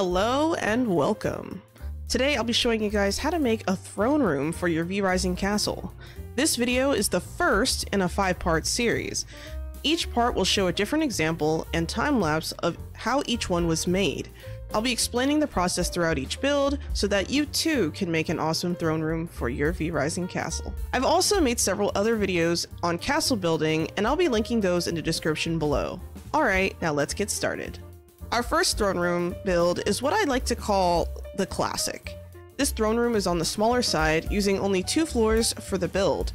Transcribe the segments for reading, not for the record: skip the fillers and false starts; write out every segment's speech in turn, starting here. Hello and welcome. Today I'll be showing you guys how to make a throne room for your V Rising castle. This video is the first in a 5-part series. Each part will show a different example and time lapse of how each one was made. I'll be explaining the process throughout each build so that you too can make an awesome throne room for your V Rising castle. I've also made several other videos on castle building and I'll be linking those in the description below. Alright, now let's get started. Our first throne room build is what I like to call the classic. This throne room is on the smaller side, using only 2 floors for the build.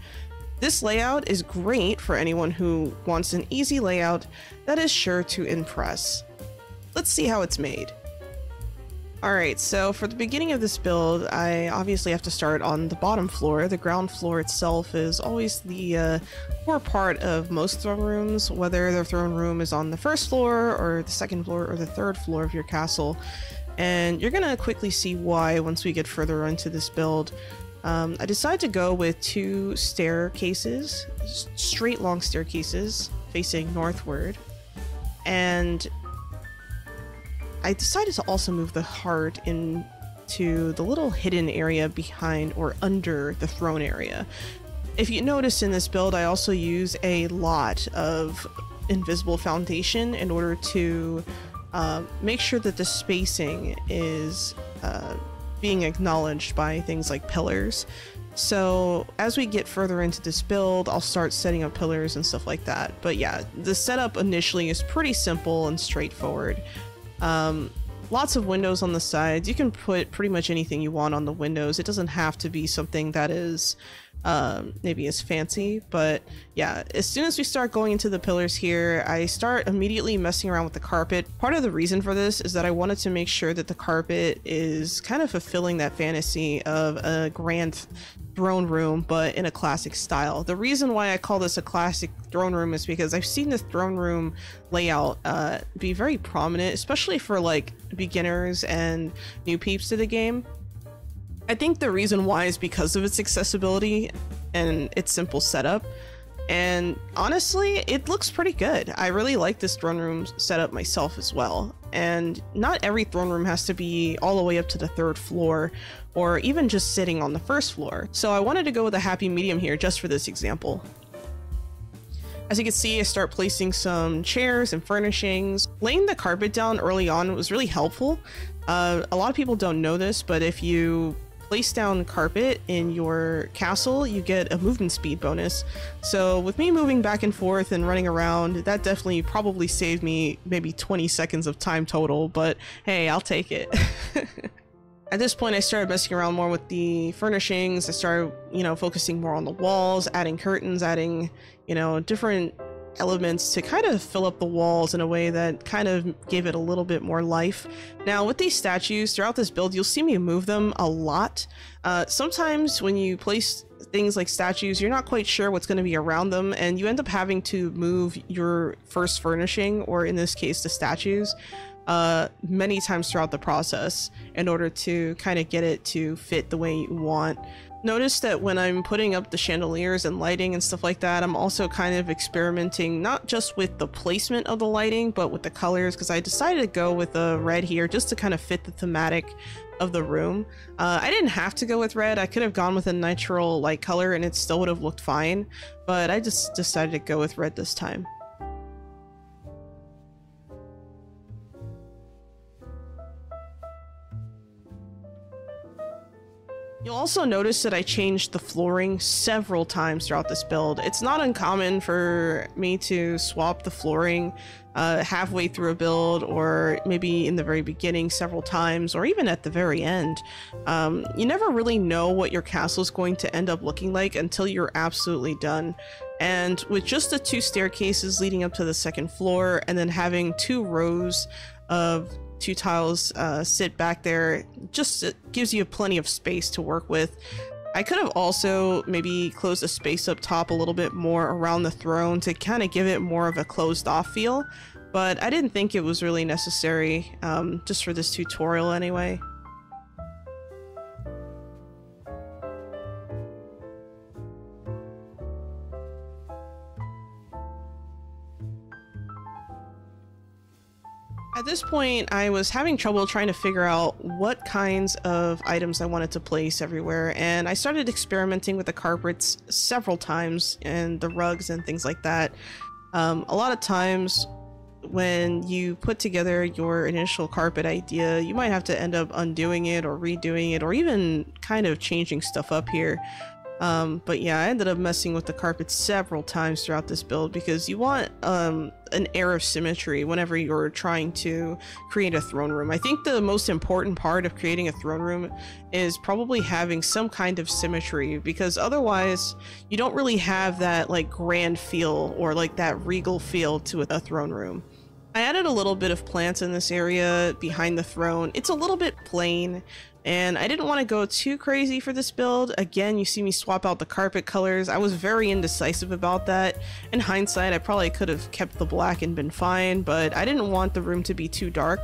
This layout is great for anyone who wants an easy layout that is sure to impress. Let's see how it's made. Alright, so for the beginning of this build, I obviously have to start on the bottom floor. The ground floor itself is always the core part of most throne rooms, whether the throne room is on the first floor or the second floor or the third floor of your castle. And you're gonna quickly see why once we get further into this build. I decided to go with 2 staircases, straight long staircases facing northward, and I decided to also move the heart into the little hidden area behind or under the throne area. If you notice in this build, I also use a lot of invisible foundation in order to make sure that the spacing is being acknowledged by things like pillars. So as we get further into this build, I'll start setting up pillars and stuff like that. But yeah, the setup initially is pretty simple and straightforward. Lots of windows on the sides. You can put pretty much anything you want on the windows. It doesn't have to be something that is maybe as fancy, but yeah, as soon as we start going into the pillars here, I start immediately messing around with the carpet. Part of the reason for this is that I wanted to make sure that the carpet is kind of fulfilling that fantasy of a grand throne room, but in a classic style. The reason why I call this a classic throne room is because I've seen the throne room layout be very prominent, especially for like beginners and new peeps to the game. I think the reason why is because of its accessibility and its simple setup. And honestly, it looks pretty good. I really like this throne room setup myself as well. And not every throne room has to be all the way up to the 3rd floor or even just sitting on the 1st floor. So I wanted to go with a happy medium here just for this example. As you can see, I start placing some chairs and furnishings. Laying the carpet down early on was really helpful. A lot of people don't know this, but if you place down carpet in your castle, you get a movement speed bonus. So with me moving back and forth and running around, that definitely probably saved me maybe 20 seconds of time total, but hey, I'll take it. At this point, I started messing around more with the furnishings. I started, you know, focusing more on the walls, adding curtains, adding, you know, different elements to kind of fill up the walls in a way that kind of gave it a little bit more life. Now with these statues throughout this build, you'll see me move them a lot. Sometimes when you place things like statues, you're not quite sure what's going to be around them, and you end up having to move your first furnishing, or in this case the statues, many times throughout the process in order to kind of get it to fit the way you want. Notice that when I'm putting up the chandeliers and lighting and stuff like that, I'm also kind of experimenting not just with the placement of the lighting, but with the colors, because I decided to go with the red here just to kind of fit the thematic of the room. I didn't have to go with red. I could have gone with a natural light color and it still would have looked fine, but I just decided to go with red this time. You'll also notice that I changed the flooring several times throughout this build. It's not uncommon for me to swap the flooring halfway through a build, or maybe in the very beginning several times, or even at the very end. You never really know what your castle is going to end up looking like until you're absolutely done. And with just the 2 staircases leading up to the 2nd floor, and then having 2 rows of 2 tiles sit back there, just gives you plenty of space to work with. I could have also maybe closed the space up top a little bit more around the throne to kind of give it more of a closed off feel, but I didn't think it was really necessary, just for this tutorial anyway. At this point, I was having trouble trying to figure out what kinds of items I wanted to place everywhere, and I started experimenting with the carpets several times and the rugs and things like that. A lot of times when you put together your initial carpet idea, you might have to end up undoing it or redoing it or even kind of changing stuff up here. But yeah, I ended up messing with the carpet several times throughout this build because you want an air of symmetry whenever you're trying to create a throne room. I think the most important part of creating a throne room is probably having some kind of symmetry, because otherwise you don't really have that like grand feel or like that regal feel to a throne room. I added a little bit of plants in this area behind the throne. It's a little bit plain, and I didn't want to go too crazy for this build. Again, you see me swap out the carpet colors. I was very indecisive about that. In hindsight, I probably could have kept the black and been fine, but I didn't want the room to be too dark,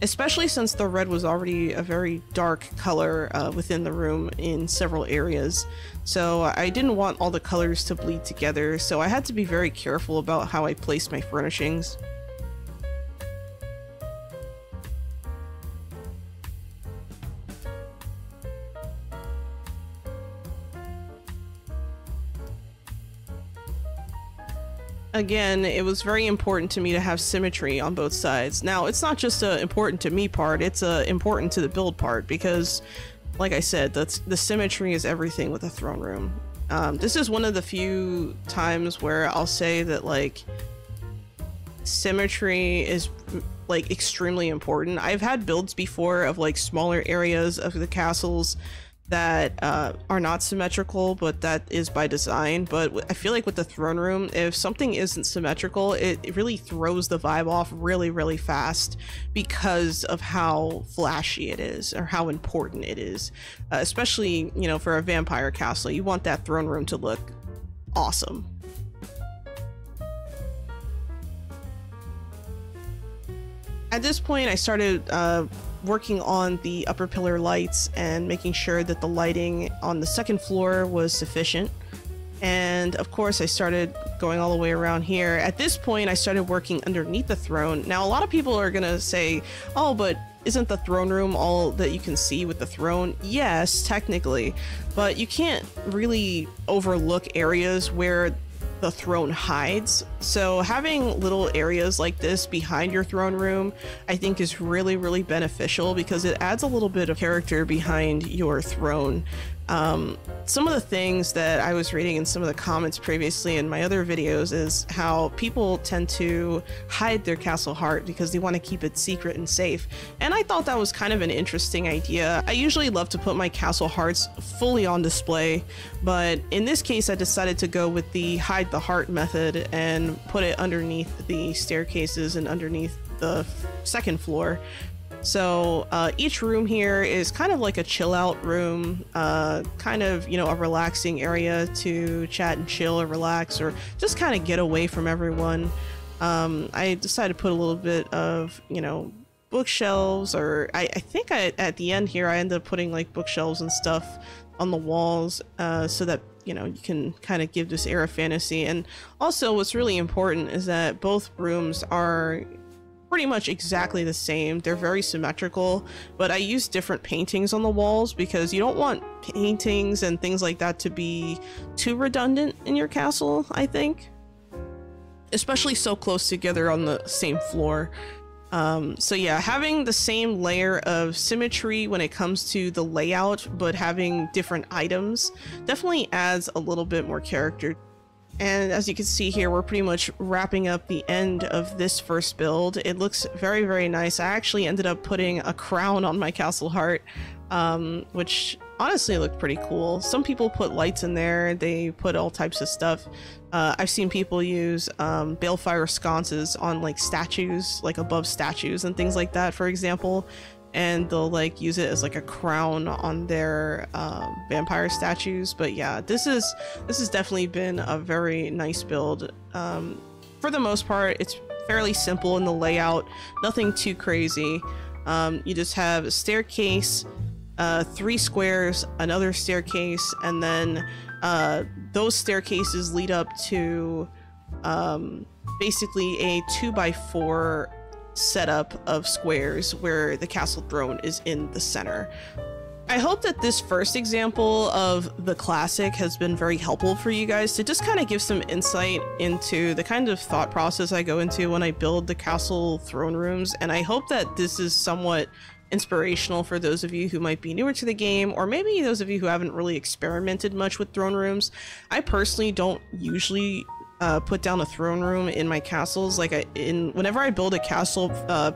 especially since the red was already a very dark color within the room in several areas. So I didn't want all the colors to bleed together, so I had to be very careful about how I placed my furnishings. Again, it was very important to me to have symmetry on both sides. Now, it's not just an important to me part, it's an important to the build part, because like I said, the symmetry is everything with a throne room. This is one of the few times where I'll say that like symmetry is like extremely important. I've had builds before of like smaller areas of the castles that are not symmetrical, but that is by design. But I feel like with the throne room, if something isn't symmetrical, it really throws the vibe off really, really fast because of how flashy it is or how important it is. Especially, you know, for a vampire castle, you want that throne room to look awesome. At this point, I started working on the upper pillar lights and making sure that the lighting on the second floor was sufficient. And of course I started going all the way around here. At this point I started working underneath the throne. Now a lot of people are gonna say, oh, but isn't the throne room all that you can see with the throne? Yes, technically, but you can't really overlook areas where the throne hides. So having little areas like this behind your throne room, I think is really, really beneficial because it adds a little bit of character behind your throne. Some of the things that I was reading in some of the comments previously in my other videos is how people tend to hide their castle heart because they want to keep it secret and safe. And I thought that was kind of an interesting idea. I usually love to put my castle hearts fully on display, but in this case I decided to go with the hide the heart method and put it underneath the staircases and underneath the second floor. So each room here is kind of like a chill out room, kind of, you know, a relaxing area to chat and chill or relax or just kind of get away from everyone. I decided to put a little bit of, you know, bookshelves, or I think at the end here I ended up putting like bookshelves and stuff on the walls so that, you know, you can kind of give this air of fantasy. And also what's really important is that both rooms are pretty much exactly the same. They're very symmetrical, but I use different paintings on the walls because you don't want paintings and things like that to be too redundant in your castle, I think. Especially so close together on the same floor. So yeah, having the same layer of symmetry when it comes to the layout, but having different items definitely adds a little bit more character. And as you can see here, we're pretty much wrapping up the end of this first build. It looks very, very nice. I actually ended up putting a crown on my castle heart, which honestly looked pretty cool. Some people put lights in there. They put all types of stuff. I've seen people use Balefire sconces on like statues, like above statues and things like that, for example. And they'll like use it as like a crown on their vampire statues. But yeah, this has definitely been a very nice build. For the most part, it's fairly simple in the layout, nothing too crazy. You just have a staircase, 3 squares, another staircase, and then those staircases lead up to basically a 2x4 setup of squares where the castle throne is in the center. I hope that this first example of the classic has been very helpful for you guys to just kind of give some insight into the kind of thought process I go into when I build the castle throne rooms, and I hope that this is somewhat inspirational for those of you who might be newer to the game, or maybe those of you who haven't really experimented much with throne rooms. I personally don't usually put down a throne room in my castles. Like whenever I build a castle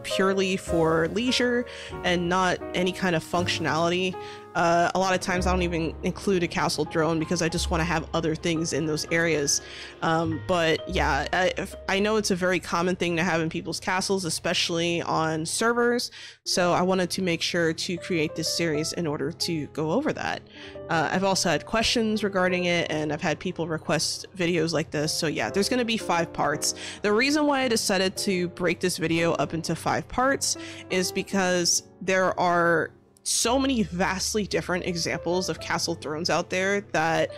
purely for leisure and not any kind of functionality, a lot of times I don't even include a castle throne because I just want to have other things in those areas. But yeah, I know it's a very common thing to have in people's castles, especially on servers. So I wanted to make sure to create this series in order to go over that. I've also had questions regarding it, and I've had people request videos like this. So yeah, there's going to be 5 parts. The reason why I decided to break this video up into 5 parts is because there are so many vastly different examples of castle thrones out there that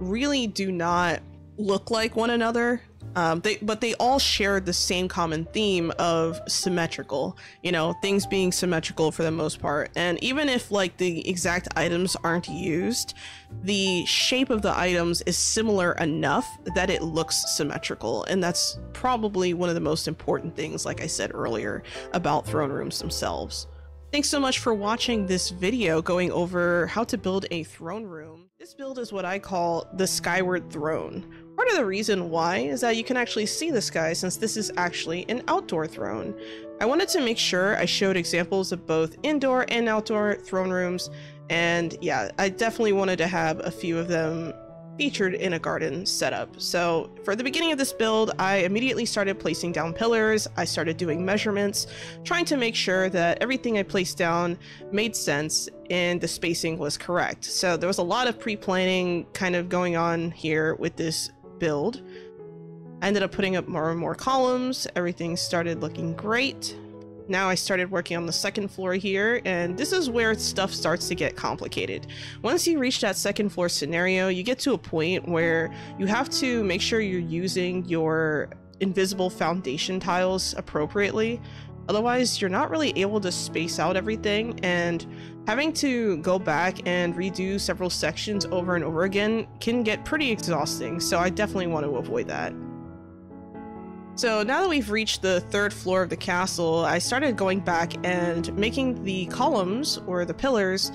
really do not look like one another. But they all share the same common theme of symmetrical, you know, things being symmetrical for the most part. And even if like the exact items aren't used, the shape of the items is similar enough that it looks symmetrical. And that's probably one of the most important things, like I said earlier, about throne rooms themselves. Thanks so much for watching this video going over how to build a throne room. This build is what I call the Skyward Throne. Part of the reason why is that you can actually see the sky, since this is actually an outdoor throne. I wanted to make sure I showed examples of both indoor and outdoor throne rooms, and yeah, I definitely wanted to have a few of them featured in a garden setup. So for the beginning of this build, I immediately started placing down pillars. I started doing measurements, trying to make sure that everything I placed down made sense and the spacing was correct. So there was a lot of pre-planning kind of going on here with this build. I ended up putting up more and more columns. Everything started looking great. Now I started working on the second floor here, and this is where stuff starts to get complicated. Once you reach that second floor scenario, you get to a point where you have to make sure you're using your invisible foundation tiles appropriately. Otherwise, you're not really able to space out everything, and having to go back and redo several sections over and over again can get pretty exhausting, so I definitely want to avoid that. So now that we've reached the third floor of the castle, I started going back and making the columns, or the pillars,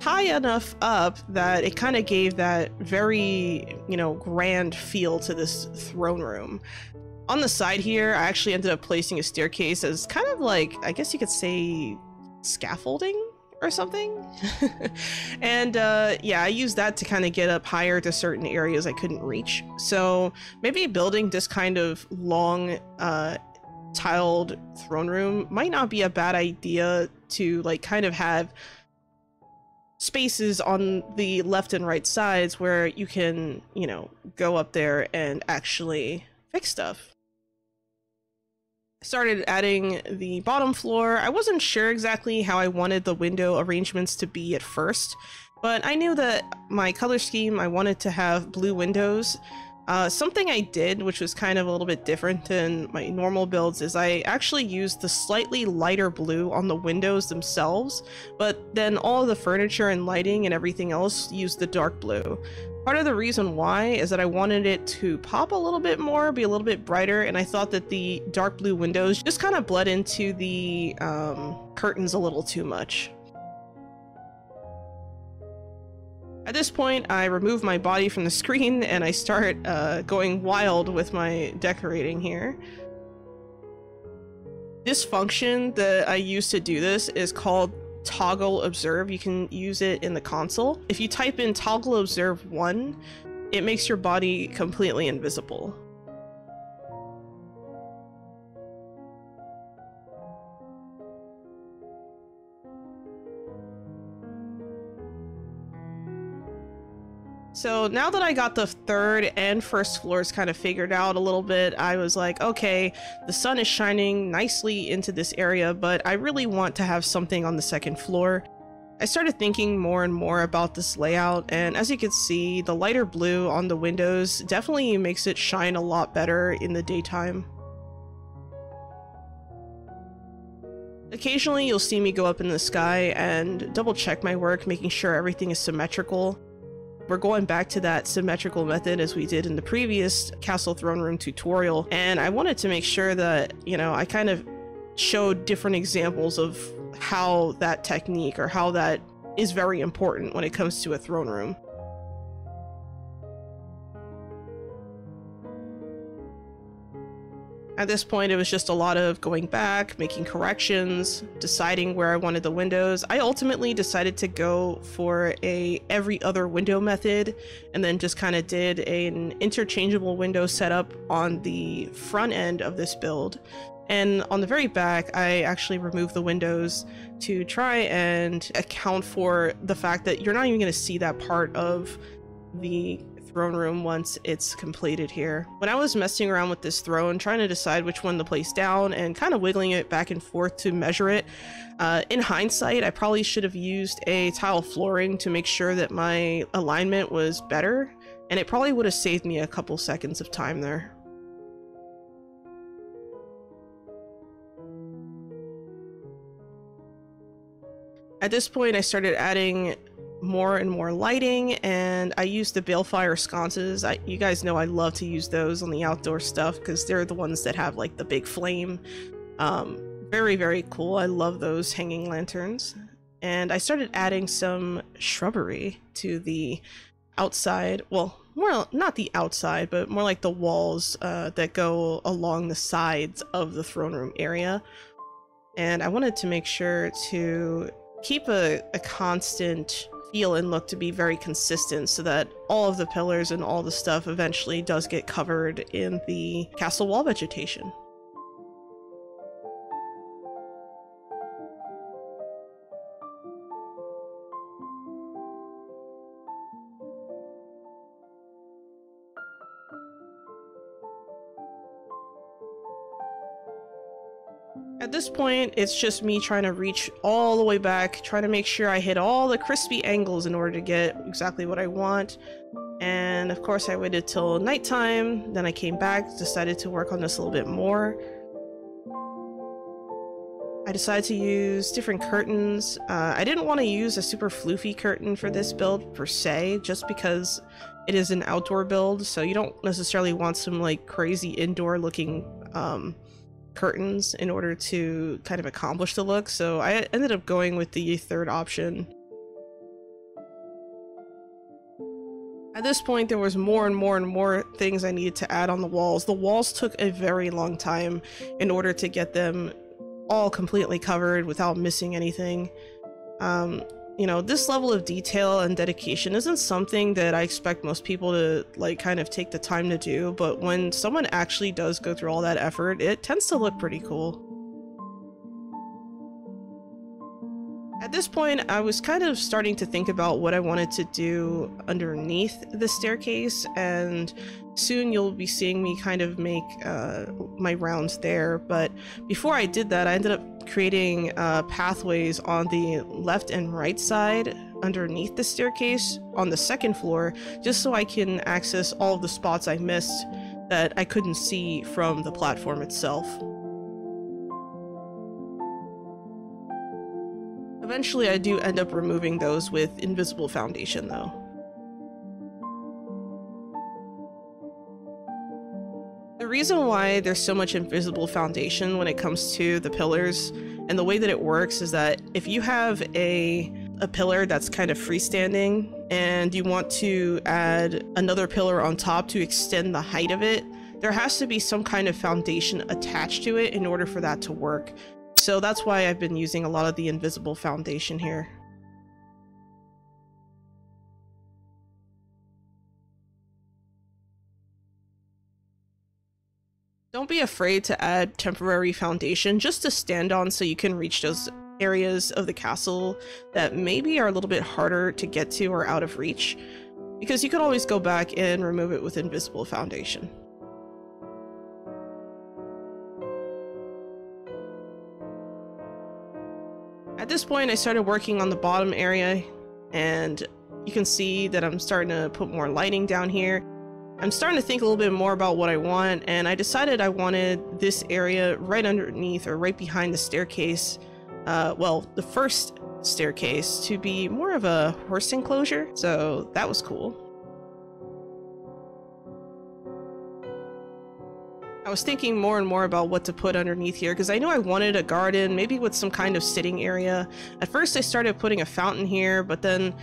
high enough up that it kind of gave that very, you know, grand feel to this throne room. On the side here, I actually ended up placing a staircase as kind of like, I guess you could say, scaffolding or something. And yeah, I used that to kind of get up higher to certain areas I couldn't reach. So maybe building this kind of long tiled throne room might not be a bad idea to like kind of have spaces on the left and right sides where you can, you know, go up there and actually fix stuff. Started adding the bottom floor. I wasn't sure exactly how I wanted the window arrangements to be at first, but I knew that my color scheme, I wanted to have blue windows. Something I did, which was kind of a little bit different than my normal builds, is I actually used the slightly lighter blue on the windows themselves, but then all of the furniture and lighting and everything else used the dark blue. Part of the reason why is that I wanted it to pop a little bit more, be a little bit brighter, and I thought that the dark blue windows just kind of bled into the curtains a little too much. At this point, I remove my body from the screen and I start going wild with my decorating here. This function that I use to do this is called Toggle Observe. You can use it in the console. If you type in Toggle Observe 1, it makes your body completely invisible. So now that I got the third and first floors kind of figured out a little bit, I was like, okay, the sun is shining nicely into this area, but I really want to have something on the second floor. I started thinking more and more about this layout, and as you can see, the lighter blue on the windows definitely makes it shine a lot better in the daytime. Occasionally you'll see me go up in the sky and double check my work, making sure everything is symmetrical. We're going back to that symmetrical method as we did in the previous Castle Throne Room tutorial, and I wanted to make sure that, you know, I kind of showed different examples of how that technique or how that is very important when it comes to a throne room. At this point, it was just a lot of going back, making corrections, deciding where I wanted the windows. I ultimately decided to go for a every other window method, and then just kind of did an interchangeable window setup on the front end of this build. And on the very back, I actually removed the windows to try and account for the fact that you're not even going to see that part of the throne room once it's completed here. When I was messing around with this throne, trying to decide which one to place down and kind of wiggling it back and forth to measure it, in hindsight, I probably should have used a tile flooring to make sure that my alignment was better, and it probably would have saved me a couple seconds of time there. At this point, I started adding more and more lighting, and I used the Balefire sconces. You guys know I love to use those on the outdoor stuff because they're the ones that have like the big flame. Very, very cool. I love those hanging lanterns. And I started adding some shrubbery to the outside. Well, more not the outside, but more like the walls that go along the sides of the throne room area. And I wanted to make sure to keep a constant feel and look to be very consistent so that all of the pillars and all the stuff eventually does get covered in the castle wall vegetation. At this point, it's just me trying to reach all the way back, trying to make sure I hit all the crispy angles in order to get exactly what I want. And of course, I waited till nighttime, then I came back, decided to work on this a little bit more. I decided to use different curtains. I didn't want to use a super floofy curtain for this build per se, just because it is an outdoor build, so you don't necessarily want some like crazy indoor looking curtains in order to kind of accomplish the look, so I ended up going with the third option. At this point, there was more and more and more things I needed to add on the walls. The walls took a very long time in order to get them all completely covered without missing anything. You know, this level of detail and dedication isn't something that I expect most people to like kind of take the time to do, but when someone actually does go through all that effort, it tends to look pretty cool. At this point, I was kind of starting to think about what I wanted to do underneath the staircase, and soon you'll be seeing me kind of make my rounds there. But before I did that, I ended up creating pathways on the left and right side underneath the staircase on the second floor, just so I can access all of the spots I missed that I couldn't see from the platform itself. Eventually, I do end up removing those with invisible foundation though. The reason why there's so much invisible foundation when it comes to the pillars and the way that it works is that if you have a pillar that's kind of freestanding and you want to add another pillar on top to extend the height of it, there has to be some kind of foundation attached to it in order for that to work. So that's why I've been using a lot of the invisible foundation here. Don't be afraid to add temporary foundation just to stand on so you can reach those areas of the castle that maybe are a little bit harder to get to or out of reach, because you can always go back and remove it with invisible foundation. At this point, I started working on the bottom area, and you can see that I'm starting to put more lighting down here. I'm starting to think a little bit more about what I want, and I decided I wanted this area right underneath or right behind the staircase well, the first staircase to be more of a horse enclosure, so that was cool. I was thinking more and more about what to put underneath here, because I knew I wanted a garden, maybe with some kind of sitting area. At first I started putting a fountain here, but then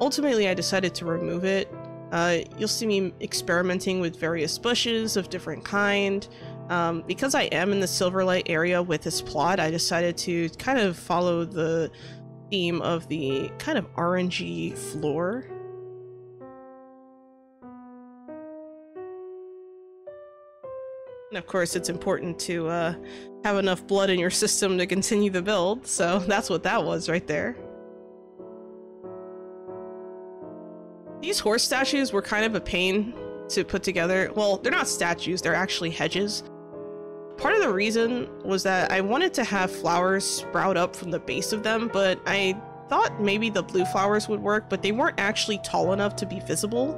ultimately I decided to remove it. You'll see me experimenting with various bushes of different kind. Because I am in the Silverlight area with this plot, I decided to kind of follow the theme of the kind of orangey floor. And of course, it's important to have enough blood in your system to continue the build, so that's what that was right there. These horse statues were kind of a pain to put together. Well, they're not statues, they're actually hedges. Part of the reason was that I wanted to have flowers sprout up from the base of them, but I thought maybe the blue flowers would work, but they weren't actually tall enough to be visible.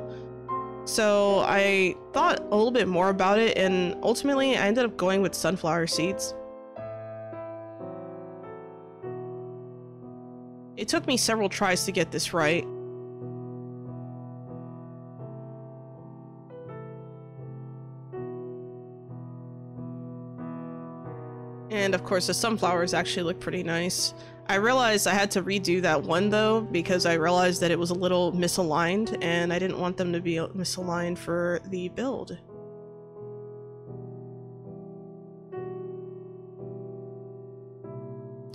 So I thought a little bit more about it, and ultimately I ended up going with sunflower seeds. It took me several tries to get this right. And of course the sunflowers actually look pretty nice. I realized I had to redo that one though, because I realized that it was a little misaligned and I didn't want them to be misaligned for the build.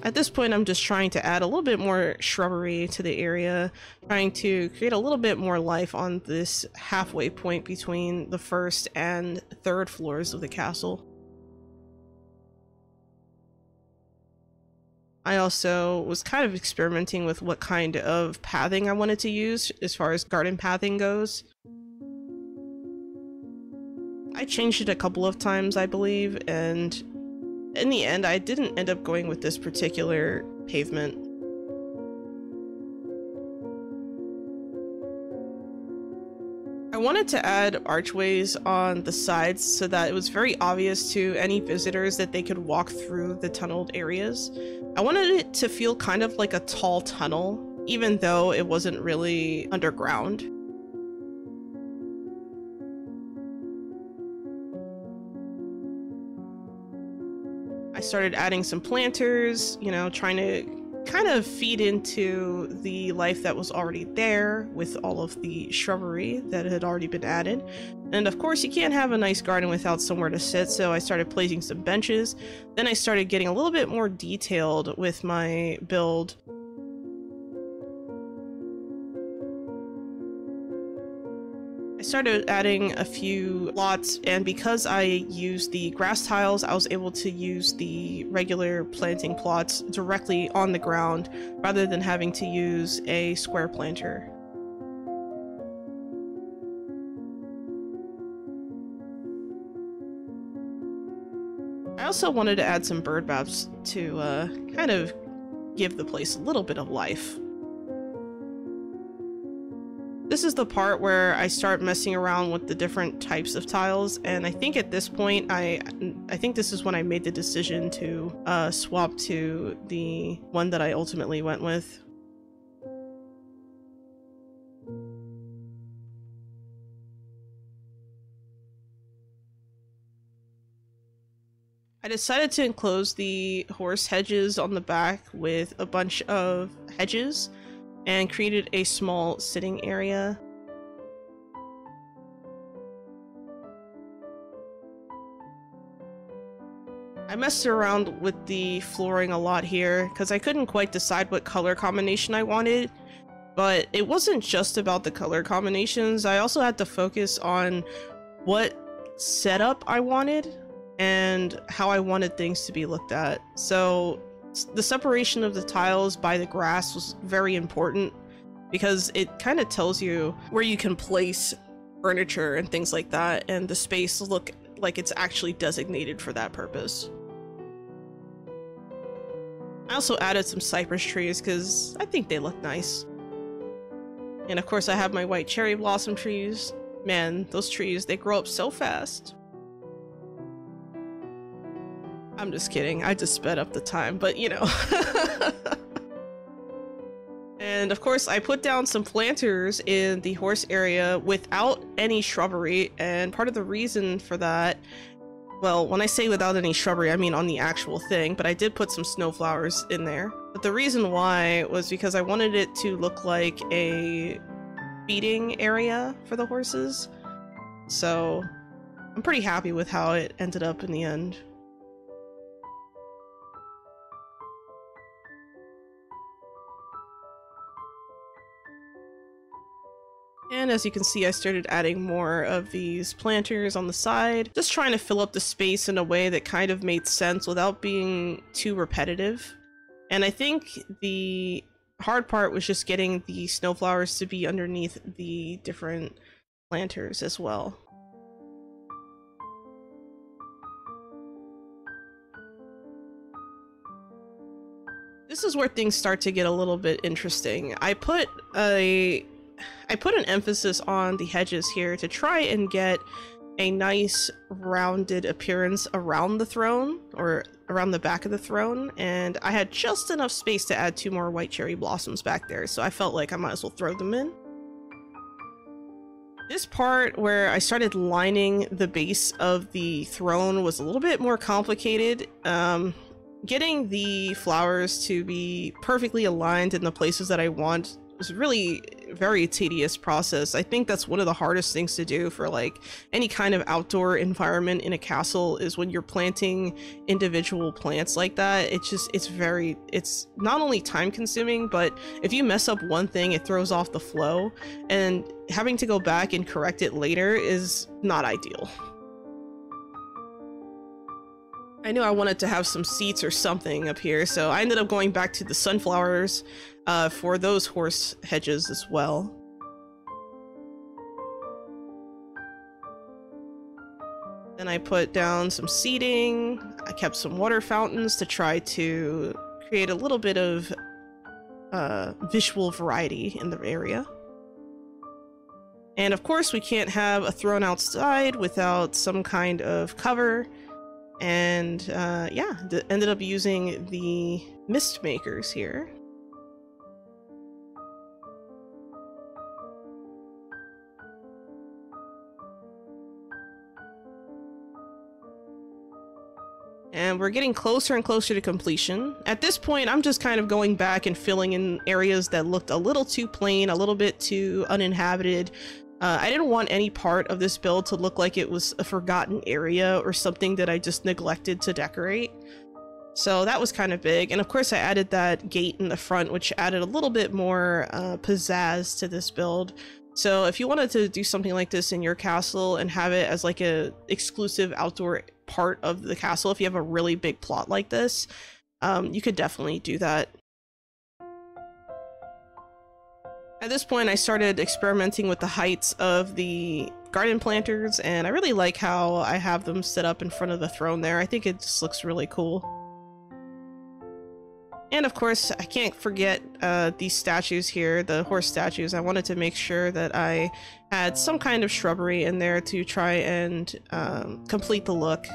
At this point I'm just trying to add a little bit more shrubbery to the area, trying to create a little bit more life on this halfway point between the first and third floors of the castle. I also was kind of experimenting with what kind of pathing I wanted to use as far as garden pathing goes. I changed it a couple of times, I believe, and in the end, I didn't end up going with this particular pavement. I wanted to add archways on the sides so that it was very obvious to any visitors that they could walk through the tunneled areas. I wanted it to feel kind of like a tall tunnel, even though it wasn't really underground. I started adding some planters, you know, trying to kind of feed into the life that was already there with all of the shrubbery that had already been added. And of course, you can't have a nice garden without somewhere to sit, so I started placing some benches. Then I started getting a little bit more detailed with my build. I started adding a few lots, and because I used the grass tiles, I was able to use the regular planting plots directly on the ground rather than having to use a square planter. I also wanted to add some birdbaths to kind of give the place a little bit of life. This is the part where I start messing around with the different types of tiles, and I think at this point I think this is when I made the decision to swap to the one that I ultimately went with. I decided to enclose the horse hedges on the back with a bunch of hedges and created a small sitting area. I messed around with the flooring a lot here because I couldn't quite decide what color combination I wanted, but it wasn't just about the color combinations. I also had to focus on what setup I wanted and how I wanted things to be looked at. So the separation of the tiles by the grass was very important because it kind of tells you where you can place furniture and things like that, and the space look like it's actually designated for that purpose. I also added some cypress trees because I think they look nice. And of course I have my white cherry blossom trees. Man, those trees, they grow up so fast. I'm just kidding. I just sped up the time, but you know. And of course, I put down some planters in the horse area without any shrubbery, and part of the reason for that, well, when I say without any shrubbery, I mean on the actual thing, but I did put some snowflowers in there. But the reason why was because I wanted it to look like a feeding area for the horses. So I'm pretty happy with how it ended up in the end. And as you can see, I started adding more of these planters on the side, just trying to fill up the space in a way that kind of made sense without being too repetitive. And I think the hard part was just getting the snowflowers to be underneath the different planters as well. This is where things start to get a little bit interesting. I put an emphasis on the hedges here to try and get a nice rounded appearance around the throne, or around the back of the throne, and I had just enough space to add 2 more white cherry blossoms back there, so I felt like I might as well throw them in. This part where I started lining the base of the throne was a little bit more complicated. Getting the flowers to be perfectly aligned in the places that I want was really very tedious process. I think that's one of the hardest things to do for like any kind of outdoor environment in a castle, is when you're planting individual plants like that. It's not only time consuming, but if you mess up one thing, it throws off the flow, and having to go back and correct it later is not ideal. I knew I wanted to have some seats or something up here, so I ended up going back to the sunflowers for those horse hedges as well. Then I put down some seating. I kept some water fountains to try to create a little bit of visual variety in the area. And of course, we can't have a throne outside without some kind of cover. And yeah, ended up using the mist makers here. And we're getting closer and closer to completion. At this point, I'm just kind of going back and filling in areas that looked a little too plain, a little bit too uninhabited. I didn't want any part of this build to look like it was a forgotten area or something that I just neglected to decorate. So that was kind of big. And of course, I added that gate in the front, which added a little bit more pizzazz to this build. So if you wanted to do something like this in your castle and have it as like a exclusive outdoor part of the castle, if you have a really big plot like this, you could definitely do that. At this point, I started experimenting with the heights of the garden planters, and I really like how I have them set up in front of the throne there. I think it just looks really cool. And of course, I can't forget these statues here, the horse statues. I wanted to make sure that I had some kind of shrubbery in there to try and complete the look.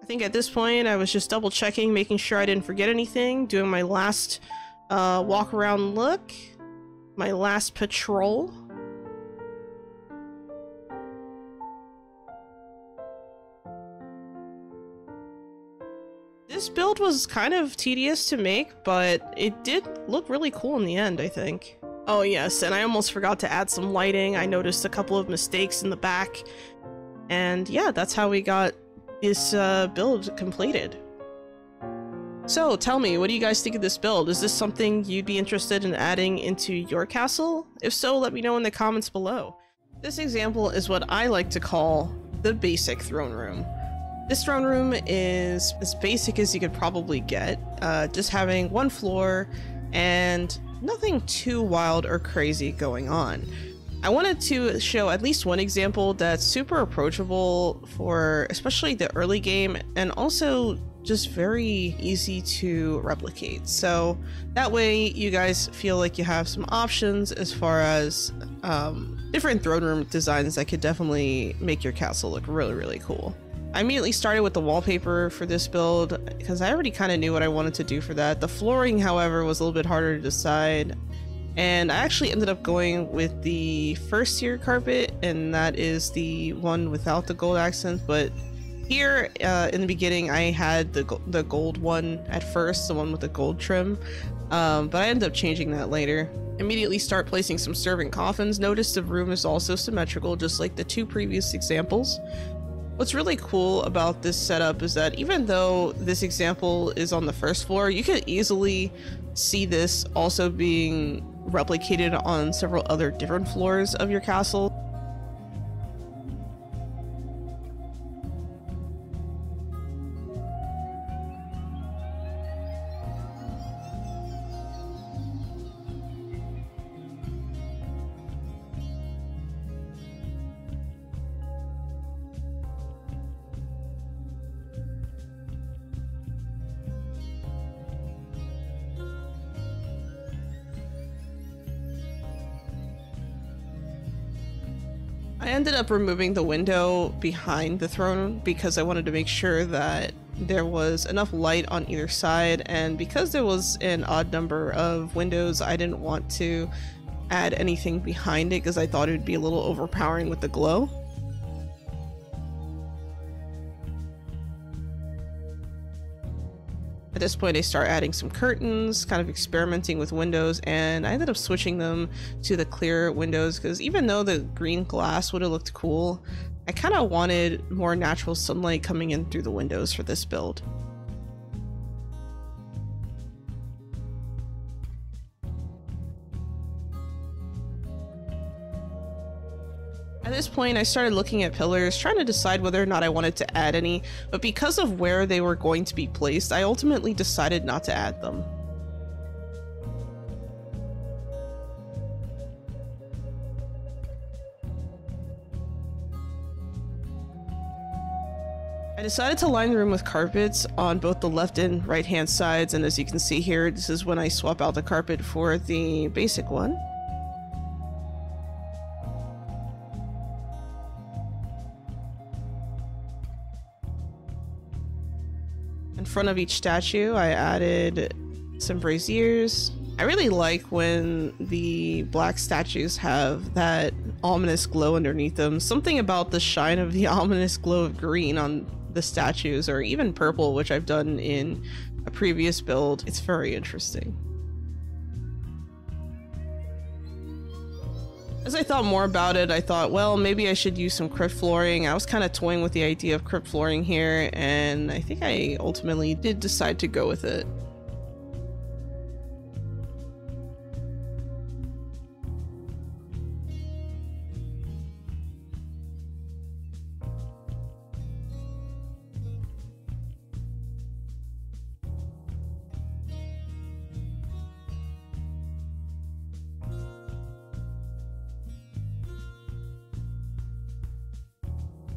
I think at this point I was just double checking, making sure I didn't forget anything, doing my last walk around look, my last patrol. This build was kind of tedious to make, but it did look really cool in the end, I think. Oh yes, and I almost forgot to add some lighting. I noticed a couple of mistakes in the back, and yeah, that's how we got this build completed. So tell me, what do you guys think of this build? Is this something you'd be interested in adding into your castle? If so, let me know in the comments below. This example is what I like to call the basic throne room. This throne room is as basic as you could probably get, just having one floor and nothing too wild or crazy going on. I wanted to show at least one example that's super approachable for especially the early game, and also just very easy to replicate. So that way you guys feel like you have some options as far as different throne room designs that could definitely make your castle look really, really cool. I immediately started with the wallpaper for this build because I already kind of knew what I wanted to do for that. The flooring, however, was a little bit harder to decide. And I actually ended up going with the first tier carpet, and that is the one without the gold accent. But here in the beginning, I had the gold one at first, the one with the gold trim, but I ended up changing that later. Immediately start placing some servant coffins. Notice the room is also symmetrical, just like the two previous examples. What's really cool about this setup is that even though this example is on the first floor, you could easily see this also being replicated on several other different floors of your castle. I ended up removing the window behind the throne because I wanted to make sure that there was enough light on either side, and because there was an odd number of windows, I didn't want to add anything behind it because I thought it would be a little overpowering with the glow. At this point, I start adding some curtains, kind of experimenting with windows, and I ended up switching them to the clear windows because even though the green glass would have looked cool, I kind of wanted more natural sunlight coming in through the windows for this build. At this point, I started looking at pillars, trying to decide whether or not I wanted to add any, but because of where they were going to be placed, I ultimately decided not to add them. I decided to line the room with carpets on both the left and right hand sides, and as you can see here, this is when I swap out the carpet for the basic one. In front of each statue, I added some braziers. I really like when the black statues have that ominous glow underneath them. Something about the shine of the ominous glow of green on the statues, or even purple, which I've done in a previous build. It's very interesting. As I thought more about it, I thought, well, maybe I should use some crypt flooring. I was kind of toying with the idea of crypt flooring here, and I think I ultimately did decide to go with it.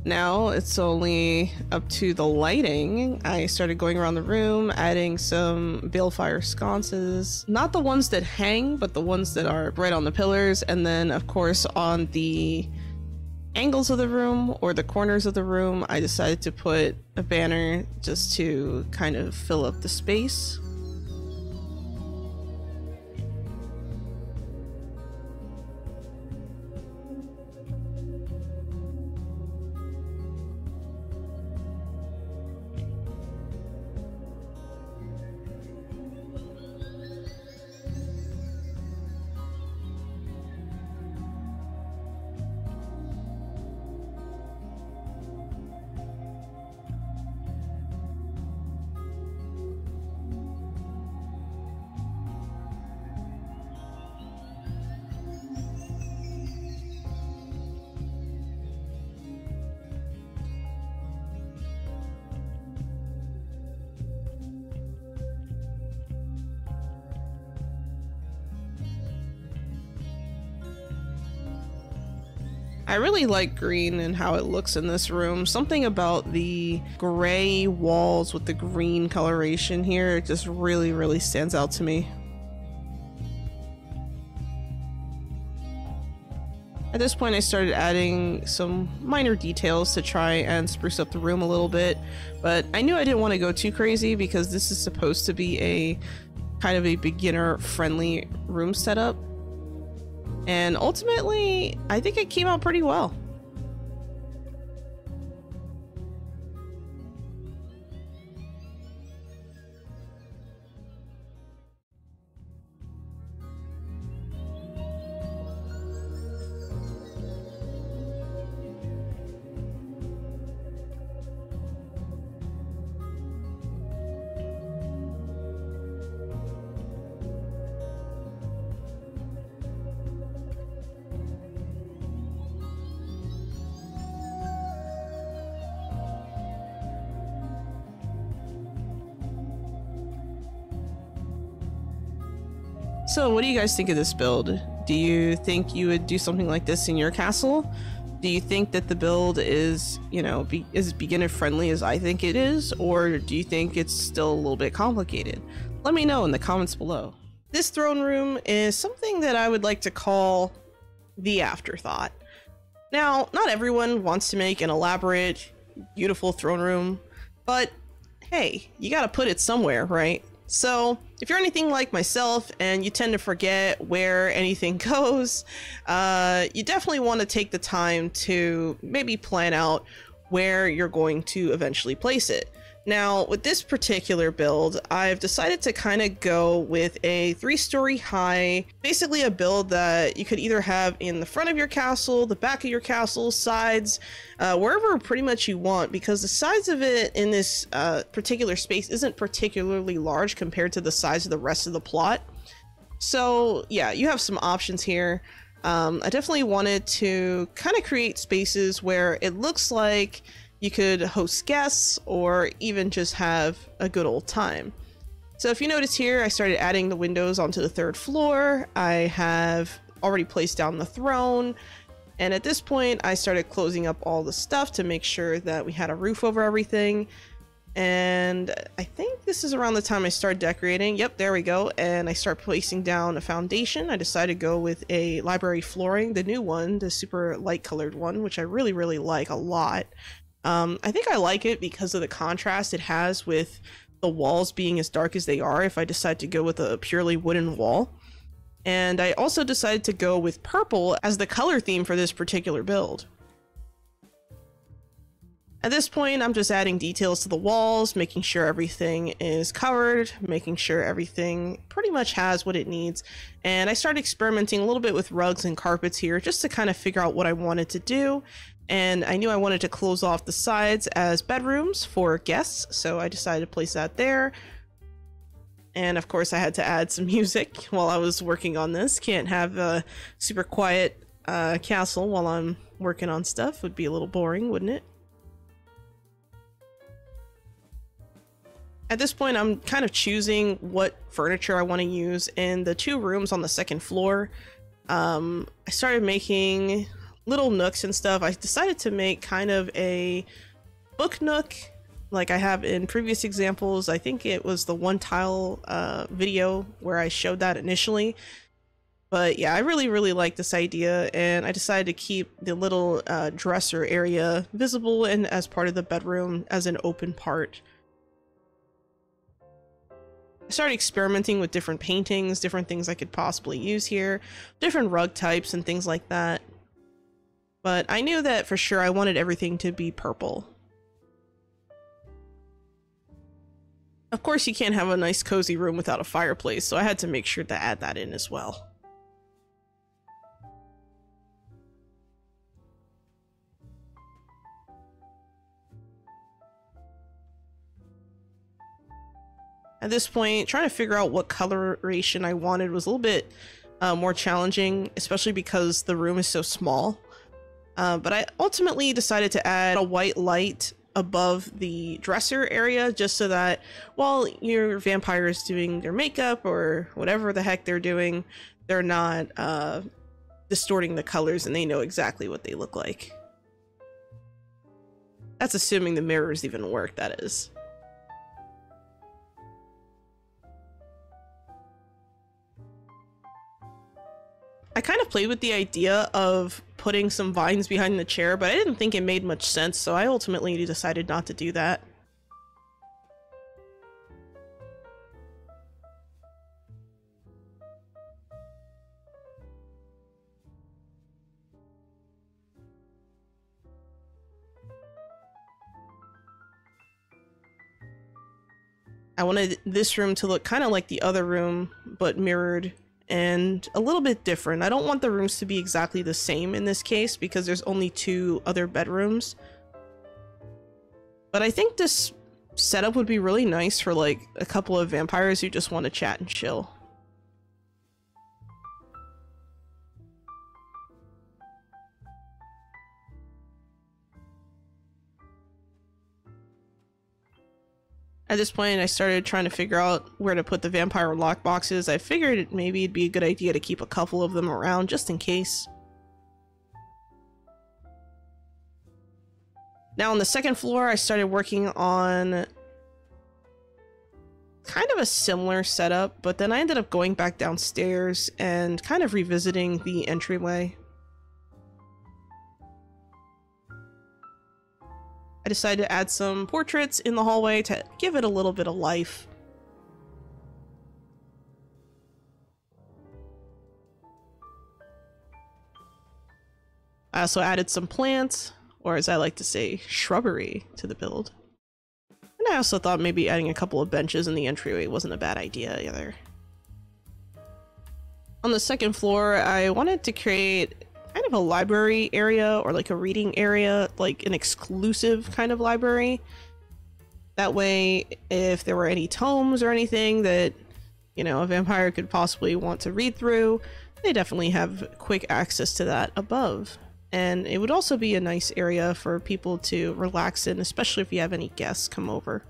Now it's only up to the lighting. I started going around the room, adding some balefire sconces. Not the ones that hang, but the ones that are right on the pillars. And then, of course, on the angles of the room or the corners of the room, I decided to put a banner just to kind of fill up the space. I really like green and how it looks in this room. Something about the gray walls with the green coloration here, it just really, really stands out to me. At this point, I started adding some minor details to try and spruce up the room a little bit, but I knew I didn't want to go too crazy because this is supposed to be a kind of a beginner-friendly room setup. And ultimately, I think it came out pretty well. So what do you guys think of this build? Do you think you would do something like this in your castle? Do you think that the build is, you know, as beginner friendly as I think it is? Or do you think it's still a little bit complicated? Let me know in the comments below. This throne room is something that I would like to call the afterthought. Now, not everyone wants to make an elaborate, beautiful throne room, but hey, you gotta put it somewhere, right? So if you're anything like myself and you tend to forget where anything goes, you definitely want to take the time to maybe plan out where you're going to eventually place it. Now, with this particular build, I've decided to kind of go with a 3-story high, basically a build that you could either have in the front of your castle, the back of your castle, sides, wherever pretty much you want, because the size of it in this particular space isn't particularly large compared to the size of the rest of the plot. So yeah, you have some options here. I definitely wanted to kind of create spaces where it looks like you could host guests or even just have a good old time. So if you notice here, I started adding the windows onto the 3rd floor. I have already placed down the throne. And at this point, I started closing up all the stuff to make sure that we had a roof over everything. And I think this is around the time I start decorating. Yep, there we go. And I start placing down a foundation. I decided to go with a library flooring, the new one, the super light colored one, which I really, really like a lot. I think I like it because of the contrast it has with the walls being as dark as they are if I decide to go with a purely wooden wall. And I also decided to go with purple as the color theme for this particular build. At this point, I'm just adding details to the walls, making sure everything is covered, making sure everything pretty much has what it needs. And I started experimenting a little bit with rugs and carpets here just to kind of figure out what I wanted to do. And I knew I wanted to close off the sides as bedrooms for guests, so I decided to place that there. And of course I had to add some music while I was working on this. Can't have a super quiet castle while I'm working on stuff. Would be a little boring, wouldn't it? At this point, I'm kind of choosing what furniture I want to use in the 2 rooms on the 2nd floor. I started making little nooks and stuff. I decided to make kind of a book nook like I have in previous examples. I think it was the one tile video where I showed that initially. But yeah, I really, really like this idea, and I decided to keep the little dresser area visible and as part of the bedroom as an open part. I started experimenting with different paintings, different things I could possibly use here, different rug types and things like that. But I knew that for sure I wanted everything to be purple. Of course, you can't have a nice cozy room without a fireplace, so I had to make sure to add that in as well. At this point, trying to figure out what coloration I wanted was a little bit more challenging, especially because the room is so small. But I ultimately decided to add a white light above the dresser area just so that while your vampire is doing their makeup or whatever the heck they're doing, they're not distorting the colors and they know exactly what they look like. That's assuming the mirrors even work, that is. I kind of played with the idea of putting some vines behind the chair, but I didn't think it made much sense, so I ultimately decided not to do that. I wanted this room to look kind of like the other room, but mirrored and a little bit different. I don't want the rooms to be exactly the same in this case because there's only 2 other bedrooms. But I think this setup would be really nice for like a couple of vampires who just want to chat and chill. At this point, I started trying to figure out where to put the vampire lockboxes. I figured maybe it'd be a good idea to keep a couple of them around, just in case. Now on the second floor, I started working on kind of a similar setup, but then I ended up going back downstairs and kind of revisiting the entryway. I decided to add some portraits in the hallway to give it a little bit of life. I also added some plants, or as I like to say, shrubbery, to the build. And I also thought maybe adding a couple of benches in the entryway wasn't a bad idea either. On the second floor, I wanted to create kind of a library area, or like a reading area, like an exclusive kind of library. That way, if there were any tomes or anything that, you know, a vampire could possibly want to read through, they definitely have quick access to that above. And it would also be a nice area for people to relax in, especially if you have any guests come over.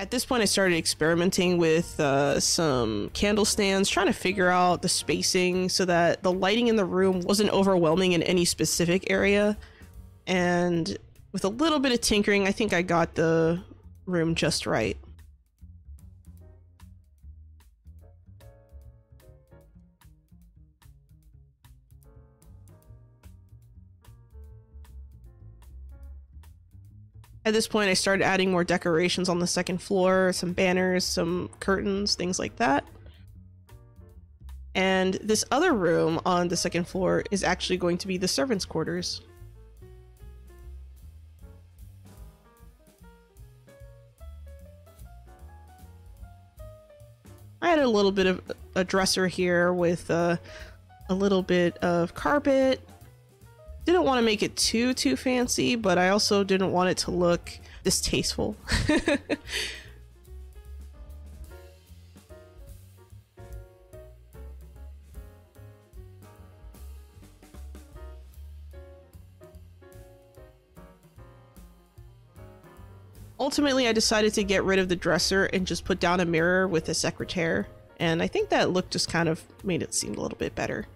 At this point, I started experimenting with some candle stands, trying to figure out the spacing so that the lighting in the room wasn't overwhelming in any specific area. And with a little bit of tinkering, I think I got the room just right. At this point, I started adding more decorations on the second floor, some banners, some curtains, things like that. And this other room on the second floor is actually going to be the servants' quarters. I had a little bit of a dresser here with a little bit of carpet. Didn't want to make it too fancy, but I also didn't want it to look distasteful. Ultimately, I decided to get rid of the dresser and just put down a mirror with a secretaire, and I think that look just kind of made it seem a little bit better.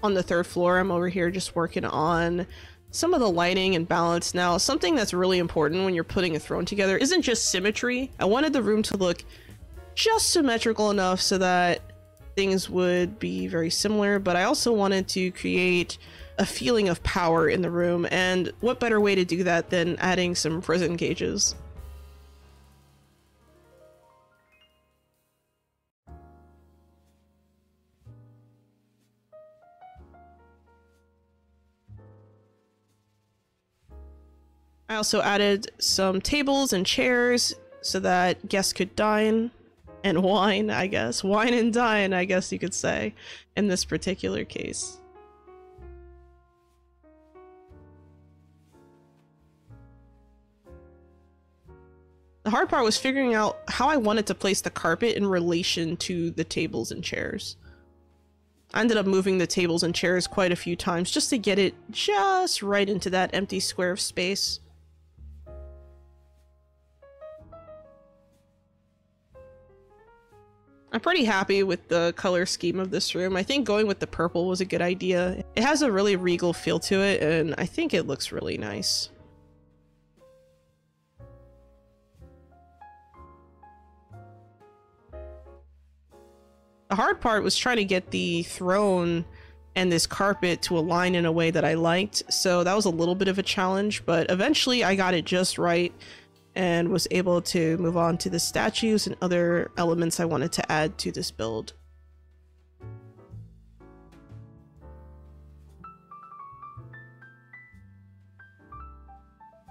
On the third floor, I'm over here just working on some of the lighting and balance. Now, something that's really important when you're putting a throne together isn't just symmetry. I wanted the room to look just symmetrical enough so that things would be very similar, but I also wanted to create a feeling of power in the room, and what better way to do that than adding some prison cages? I also added some tables and chairs so that guests could dine and wine, I guess. Wine and dine, I guess you could say, in this particular case. The hard part was figuring out how I wanted to place the carpet in relation to the tables and chairs. I ended up moving the tables and chairs quite a few times just to get it just right into that empty square of space. I'm pretty happy with the color scheme of this room. I think going with the purple was a good idea. It has a really regal feel to it, and I think it looks really nice. The hard part was trying to get the throne and this carpet to align in a way that I liked, so that was a little bit of a challenge, but eventually I got it just right and was able to move on to the statues and other elements I wanted to add to this build.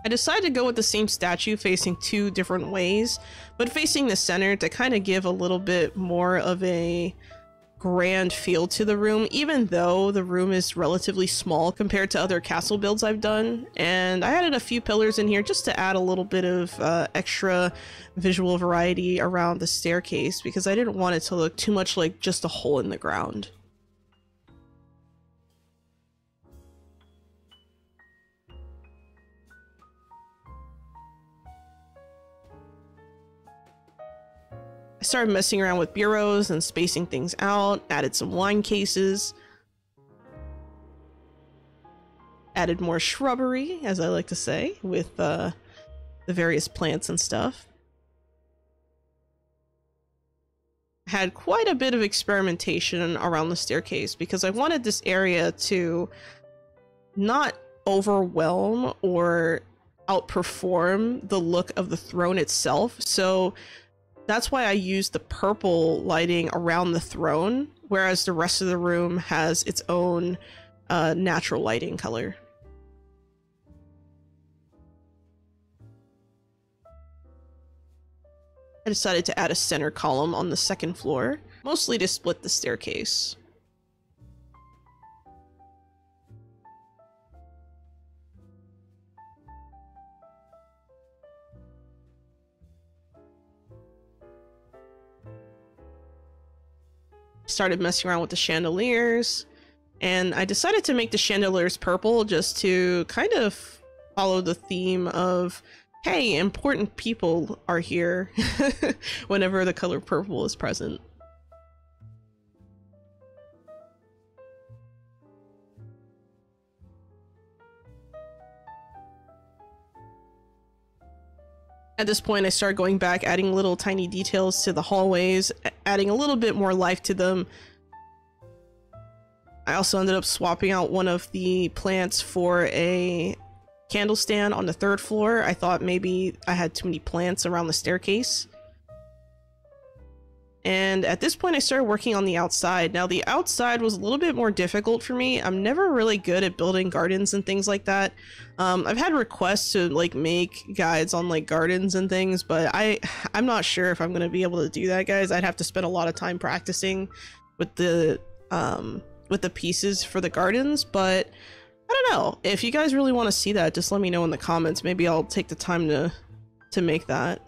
I decided to go with the same statue facing two different ways, but facing the center to kind of give a little bit more of a grand feel to the room, even though the room is relatively small compared to other castle builds I've done. And I added a few pillars in here just to add a little bit of extra visual variety around the staircase, because I didn't want it to look too much like just a hole in the ground. I started messing around with bureaus and spacing things out, added some wine cases, added more shrubbery, as I like to say, with the various plants and stuff. I had quite a bit of experimentation around the staircase because I wanted this area to not overwhelm or outperform the look of the throne itself. So that's why I used the purple lighting around the throne, whereas the rest of the room has its own natural lighting color. I decided to add a center column on the second floor, mostly to split the staircase. Started messing around with the chandeliers, and I decided to make the chandeliers purple just to kind of follow the theme of, hey, important people are here whenever the color purple is present. At this point, I started going back, adding little tiny details to the hallways, adding a little bit more life to them. I also ended up swapping out one of the plants for a candle stand on the third floor. I thought maybe I had too many plants around the staircase. And at this point, I started working on the outside. Now, the outside was a little bit more difficult for me. I'm never really good at building gardens and things like that. I've had requests to like make guides on like gardens and things, but I'm not sure if I'm going to be able to do that, guys. I'd have to spend a lot of time practicing with the pieces for the gardens, but I don't know. If you guys really want to see that, just let me know in the comments. Maybe I'll take the time to make that.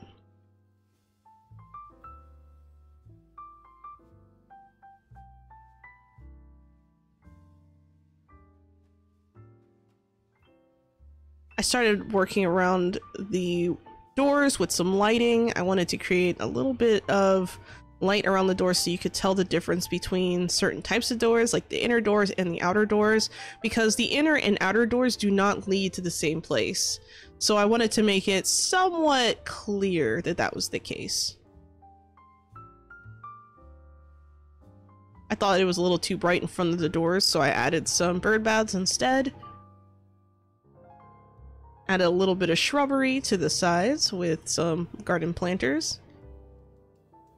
I started working around the doors with some lighting. I wanted to create a little bit of light around the doors so you could tell the difference between certain types of doors, like the inner doors and the outer doors, because the inner and outer doors do not lead to the same place. So I wanted to make it somewhat clear that that was the case. I thought it was a little too bright in front of the doors, so I added some bird baths instead. Add a little bit of shrubbery to the sides with some garden planters.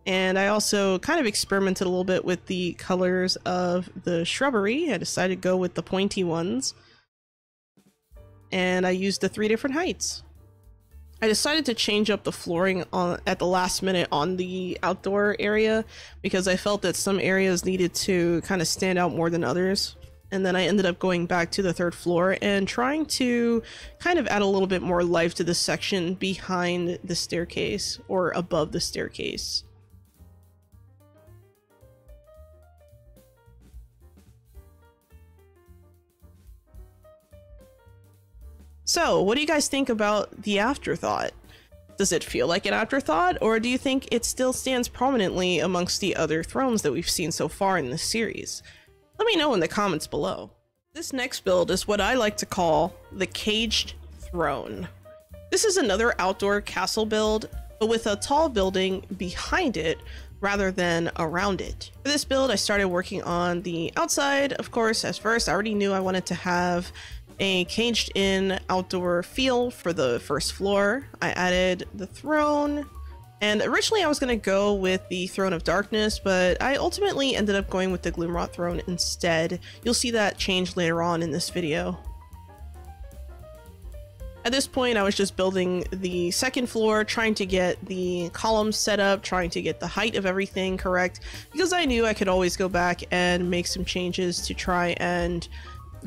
And I also kind of experimented a little bit with the colors of the shrubbery. I decided to go with the pointy ones. And I used the three different heights. I decided to change up the flooring at the last minute on the outdoor area because I felt that some areas needed to kind of stand out more than others. And then I ended up going back to the third floor and trying to kind of add a little bit more life to the section behind the staircase or above the staircase. So, what do you guys think about the afterthought? Does it feel like an afterthought, or do you think it still stands prominently amongst the other thrones that we've seen so far in this series? Let me know in the comments below. This next build is what I like to call the Caged Throne. This is another outdoor castle build, but with a tall building behind it rather than around it. For this build, I started working on the outside, of course, as first. I already knew I wanted to have a caged in outdoor feel for the first floor. I added the throne. And originally I was going to go with the Throne of Darkness, but I ultimately ended up going with the Gloomrot Throne instead. You'll see that change later on in this video. At this point, I was just building the second floor, trying to get the columns set up, trying to get the height of everything correct, because I knew I could always go back and make some changes to try and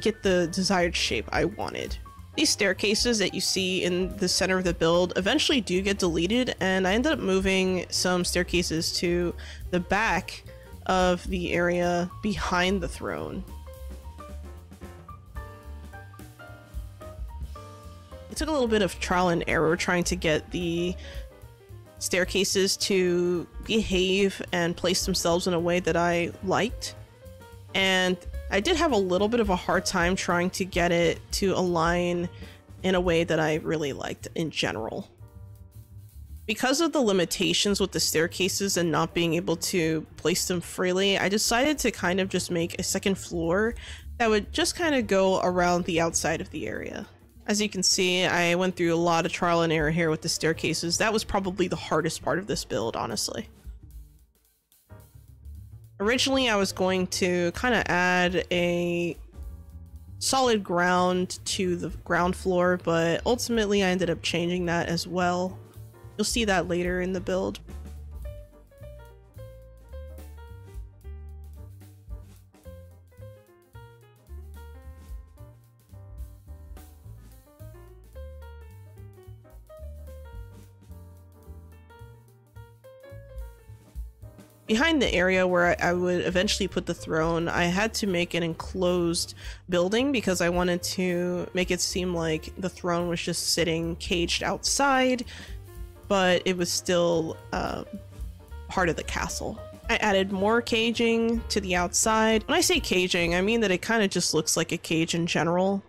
get the desired shape I wanted. These staircases that you see in the center of the build eventually do get deleted, and I ended up moving some staircases to the back of the area behind the throne. It took a little bit of trial and error trying to get the staircases to behave and place themselves in a way that I liked, and I did have a little bit of a hard time trying to get it to align in a way that I really liked in general. Because of the limitations with the staircases and not being able to place them freely, I decided to kind of just make a second floor that would just kind of go around the outside of the area. As you can see, I went through a lot of trial and error here with the staircases. That was probably the hardest part of this build, honestly. Originally, I was going to kind of add a solid ground to the ground floor, but ultimately I ended up changing that as well. You'll see that later in the build. Behind the area where I would eventually put the throne, I had to make an enclosed building because I wanted to make it seem like the throne was just sitting caged outside, but it was still part of the castle. I added more caging to the outside. When I say caging, I mean that it kind of just looks like a cage in general.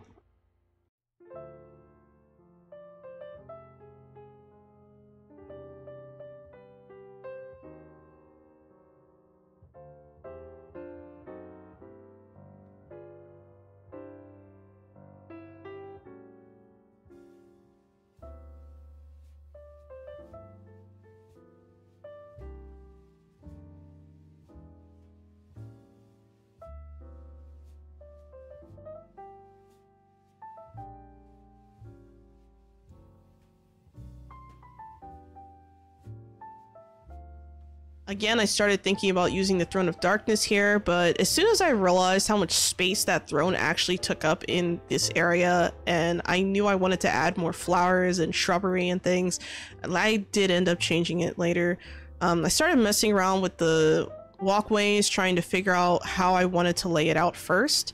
Again, I started thinking about using the Throne of Darkness here, but as soon as I realized how much space that throne actually took up in this area, and I knew I wanted to add more flowers and shrubbery and things, I did end up changing it later. I started messing around with the walkways, trying to figure out how I wanted to lay it out first,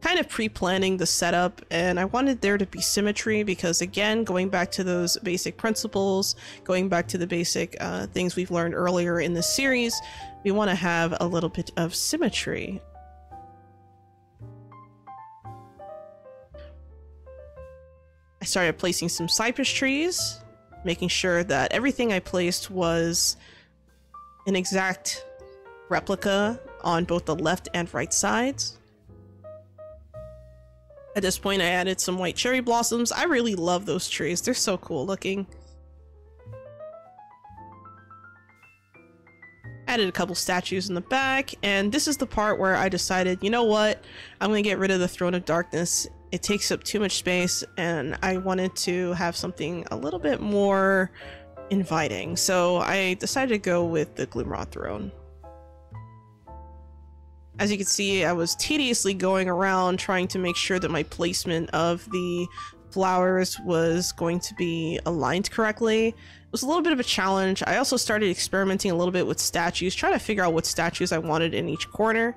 kind of pre-planning the setup, and I wanted there to be symmetry because, again, going back to those basic principles, going back to the basic things we've learned earlier in this series, we want to have a little bit of symmetry. I started placing some cypress trees, making sure that everything I placed was an exact replica on both the left and right sides. At this point, I added some white cherry blossoms. I really love those trees. They're so cool looking. Added a couple statues in the back, and this is the part where I decided, you know what? I'm going to get rid of the Throne of Darkness. It takes up too much space, and I wanted to have something a little bit more inviting. So I decided to go with the Gloomrot Throne. As you can see, I was tediously going around trying to make sure that my placement of the flowers was going to be aligned correctly. It was a little bit of a challenge. I also started experimenting a little bit with statues, trying to figure out what statues I wanted in each corner.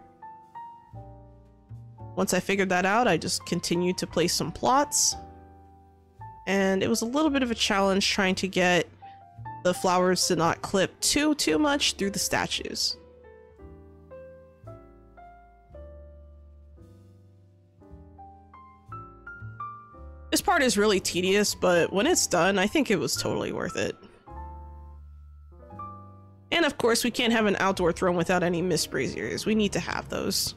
Once I figured that out, I just continued to place some plots. And it was a little bit of a challenge trying to get the flowers to not clip too much through the statues. This part is really tedious, but when it's done, I think it was totally worth it. And of course, we can't have an outdoor throne without any mist braziers. We need to have those.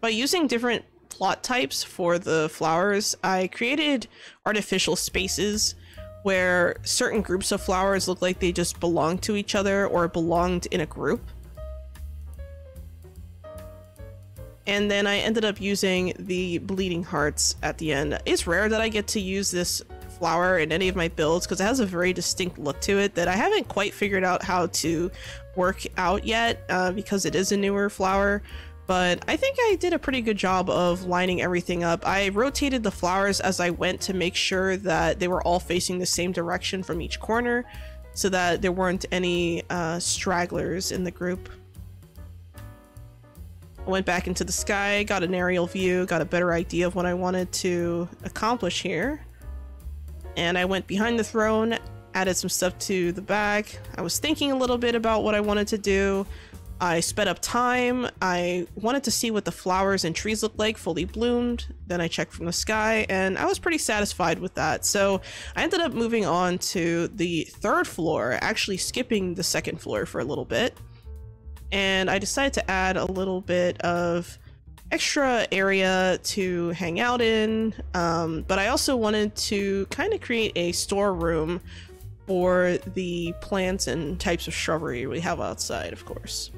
By using different plot types for the flowers, I created artificial spaces where certain groups of flowers look like they just belong to each other or belonged in a group. And then I ended up using the bleeding hearts at the end. It's rare that I get to use this flower in any of my builds because it has a very distinct look to it that I haven't quite figured out how to work out yet because it is a newer flower. But I think I did a pretty good job of lining everything up. I rotated the flowers as I went to make sure that they were all facing the same direction from each corner so that there weren't any stragglers in the group. I went back into the sky, got an aerial view, got a better idea of what I wanted to accomplish here. And I went behind the throne, added some stuff to the back. I was thinking a little bit about what I wanted to do. I sped up time. I wanted to see what the flowers and trees looked like fully bloomed. Then I checked from the sky and I was pretty satisfied with that. So I ended up moving on to the third floor, actually skipping the second floor for a little bit. And I decided to add a little bit of extra area to hang out in, but I also wanted to kind of create a storeroom for the plants and types of shrubbery we have outside, of course.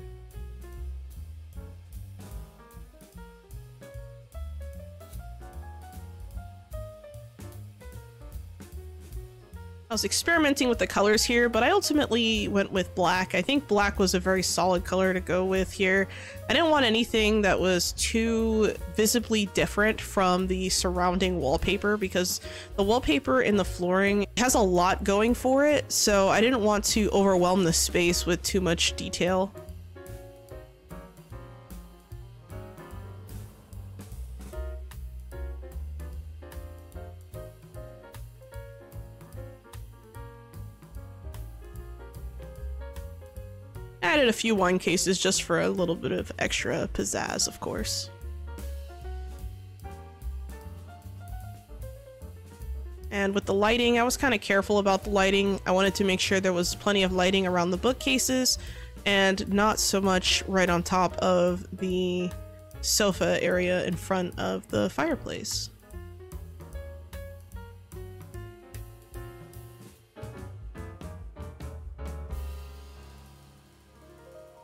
I was experimenting with the colors here, but I ultimately went with black. I think black was a very solid color to go with here. I didn't want anything that was too visibly different from the surrounding wallpaper because the wallpaper in the flooring has a lot going for it, so I didn't want to overwhelm the space with too much detail. Added a few wine cases just for a little bit of extra pizzazz, of course. And with the lighting, I was kind of careful about the lighting. I wanted to make sure there was plenty of lighting around the bookcases and not so much right on top of the sofa area in front of the fireplace.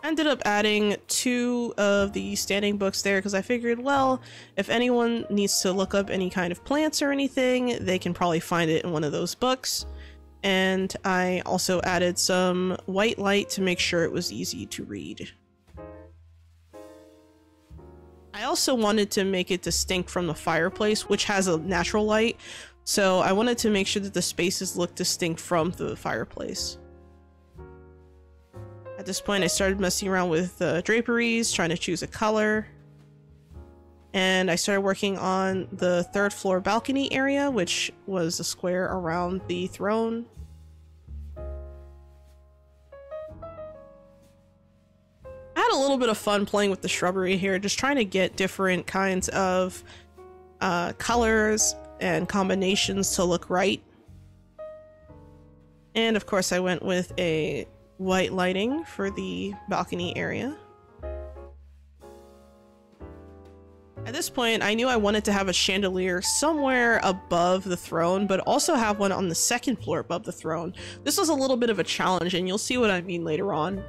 Ended up adding two of the standing books there because I figured, well, if anyone needs to look up any kind of plants or anything, they can probably find it in one of those books. And I also added some white light to make sure it was easy to read. I also wanted to make it distinct from the fireplace, which has a natural light, so I wanted to make sure that the spaces looked distinct from the fireplace. At this point, I started messing around with draperies, trying to choose a color. And I started working on the third floor balcony area, which was a square around the throne. I had a little bit of fun playing with the shrubbery here, just trying to get different kinds of colors and combinations to look right. And of course, I went with a white lighting for the balcony area. At this point, I knew I wanted to have a chandelier somewhere above the throne, but also have one on the second floor above the throne. This was a little bit of a challenge, and you'll see what I mean later on.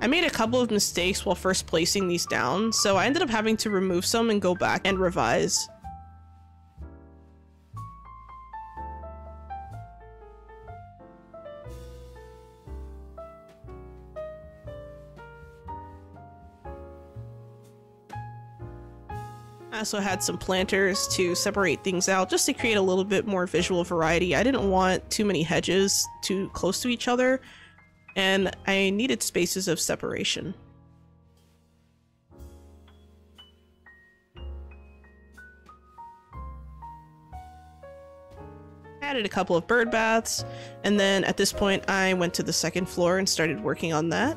I made a couple of mistakes while first placing these down, so I ended up having to remove some and go back and revise. I also had some planters to separate things out just to create a little bit more visual variety. I didn't want too many hedges too close to each other, and I needed spaces of separation. Added a couple of bird baths, and then at this point I went to the second floor and started working on that.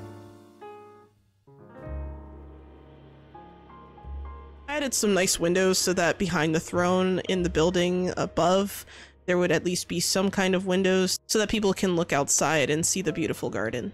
I added some nice windows so that behind the throne in the building above there would at least be some kind of windows so that people can look outside and see the beautiful garden.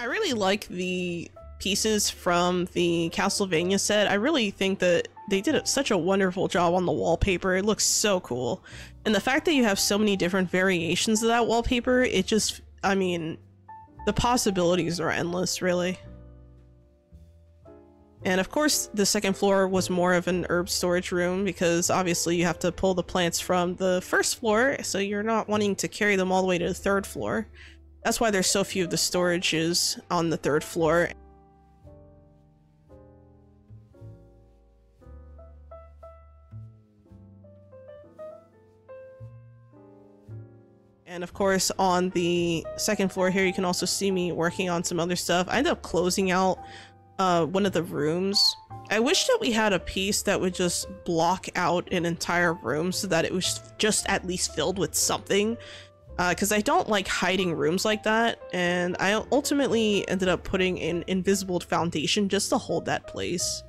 I really like the pieces from the Castlevania set. I really think that they did such a wonderful job on the wallpaper. It looks so cool. And the fact that you have so many different variations of that wallpaper, it just, I mean, the possibilities are endless, really. And of course, the second floor was more of an herb storage room because obviously you have to pull the plants from the first floor, so you're not wanting to carry them all the way to the third floor. That's why there's so few of the storages on the third floor. And of course, on the second floor here, you can also see me working on some other stuff. I ended up closing out one of the rooms. I wish that we had a piece that would just block out an entire room so that it was just at least filled with something. Because I don't like hiding rooms like that, and I ultimately ended up putting an invisible foundation just to hold that place.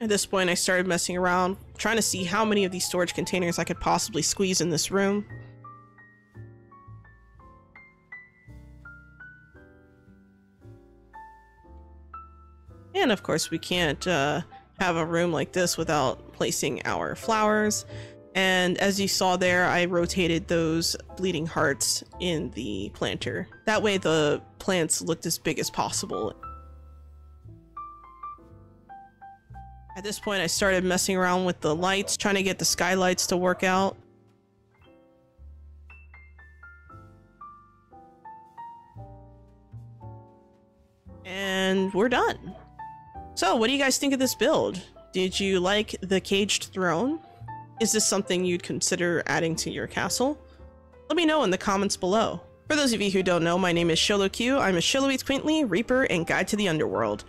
At this point, I started messing around, trying to see how many of these storage containers I could possibly squeeze in this room. And of course, we can't have a room like this without placing our flowers. And as you saw there, I rotated those bleeding hearts in the planter. That way the plants looked as big as possible. At this point, I started messing around with the lights, trying to get the skylights to work out. And we're done. So what do you guys think of this build? Did you like the caged throne? Is this something you'd consider adding to your castle? Let me know in the comments below. For those of you who don't know, my name is Sholo Q. I'm a Sholo Eats Quaintly, Reaper, and Guide to the Underworld.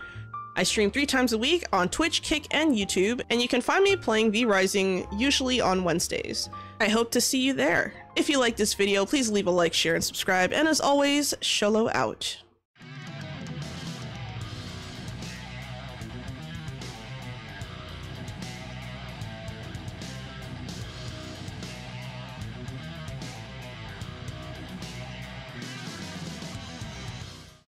I stream 3 times a week on Twitch, Kick, and YouTube, and you can find me playing V Rising usually on Wednesdays. I hope to see you there. If you like this video, please leave a like, share, and subscribe, and as always, Sholo out.